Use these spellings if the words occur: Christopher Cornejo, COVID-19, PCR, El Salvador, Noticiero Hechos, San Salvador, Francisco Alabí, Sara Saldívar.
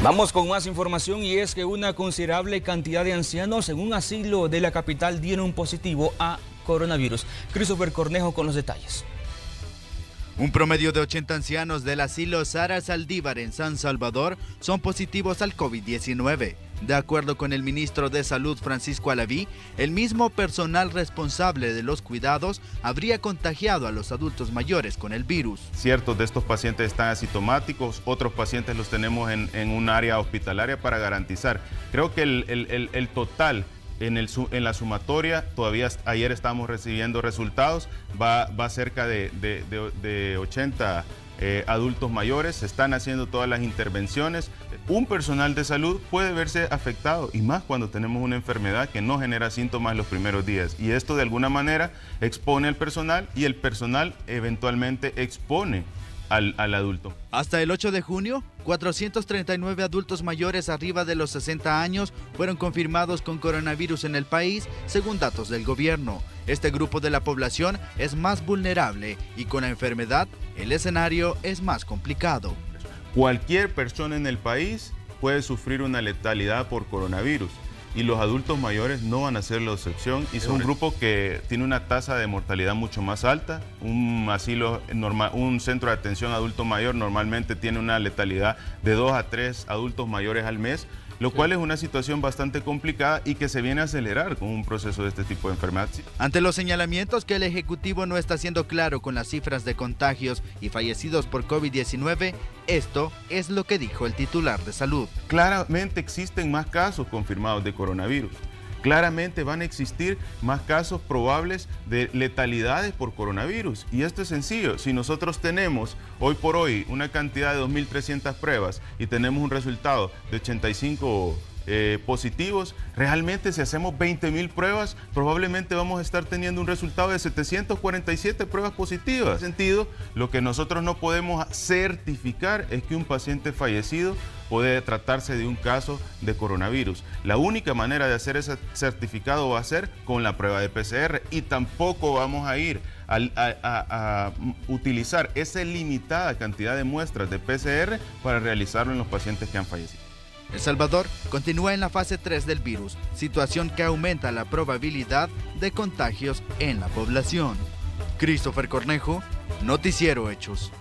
Vamos con más información, y es que una considerable cantidad de ancianos en un asilo de la capital dieron positivo a coronavirus. Christopher Cornejo con los detalles. Un promedio de 80 ancianos del asilo Sara Saldívar en San Salvador son positivos al COVID-19. De acuerdo con el ministro de Salud Francisco Alabí, el mismo personal responsable de los cuidados habría contagiado a los adultos mayores con el virus. Ciertos de estos pacientes están asintomáticos, otros pacientes los tenemos en un área hospitalaria para garantizar. Creo que el total en la sumatoria, todavía ayer estamos recibiendo resultados, va cerca de 80 adultos mayores. Se están haciendo todas las intervenciones. Un personal de salud puede verse afectado, y más cuando tenemos una enfermedad que no genera síntomas los primeros días, y esto de alguna manera expone al personal, y el personal eventualmente expone al adulto. Hasta el 8 de junio, 439 adultos mayores arriba de los 60 años fueron confirmados con coronavirus en el país, según datos del gobierno. Este grupo de la población es más vulnerable, y con la enfermedad el escenario es más complicado. Cualquier persona en el país puede sufrir una letalidad por coronavirus, y los adultos mayores no van a ser la excepción, y son un grupo que tiene una tasa de mortalidad mucho más alta. Un asilo normal, un centro de atención adulto mayor normalmente tiene una letalidad de 2 a 3 adultos mayores al mes, lo cual es una situación bastante complicada y que se viene a acelerar con un proceso de este tipo de enfermedad. Ante los señalamientos que el Ejecutivo no está siendo claro con las cifras de contagios y fallecidos por COVID-19, esto es lo que dijo el titular de salud. Claramente existen más casos confirmados de coronavirus. Claramente van a existir más casos probables de letalidades por coronavirus. Y esto es sencillo. Si nosotros tenemos hoy por hoy una cantidad de 2.300 pruebas y tenemos un resultado de 85 positivos, realmente si hacemos 20.000 pruebas, probablemente vamos a estar teniendo un resultado de 747 pruebas positivas. En ese sentido, lo que nosotros no podemos certificar es que un paciente fallecido puede tratarse de un caso de coronavirus. La única manera de hacer ese certificado va a ser con la prueba de PCR, y tampoco vamos a ir a utilizar esa limitada cantidad de muestras de PCR para realizarlo en los pacientes que han fallecido. El Salvador continúa en la fase 3 del virus, situación que aumenta la probabilidad de contagios en la población. Christopher Cornejo, Noticiero Hechos.